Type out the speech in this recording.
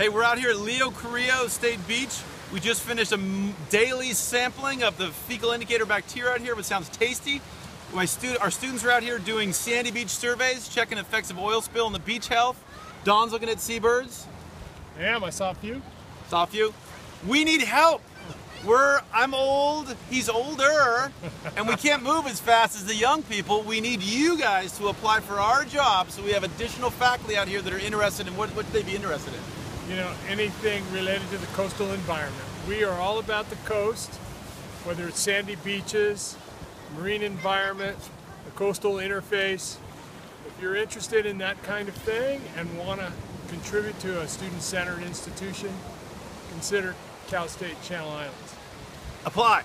Hey, we're out here at Leo Carrillo State Beach. We just finished a daily sampling of the fecal indicator bacteria out here, which sounds tasty. Our students are out here doing sandy beach surveys, checking effects of oil spill on the beach health. Don's looking at seabirds. Yeah, I saw a few. Saw a few. We need help. I'm old, he's older, and we can't move as fast as the young people. We need you guys to apply for our job, so we have additional faculty out here that are interested in what would they be interested in? You know, anything related to the coastal environment. We are all about the coast, whether it's sandy beaches, marine environment, the coastal interface. If you're interested in that kind of thing and want to contribute to a student-centered institution, consider Cal State Channel Islands. Apply.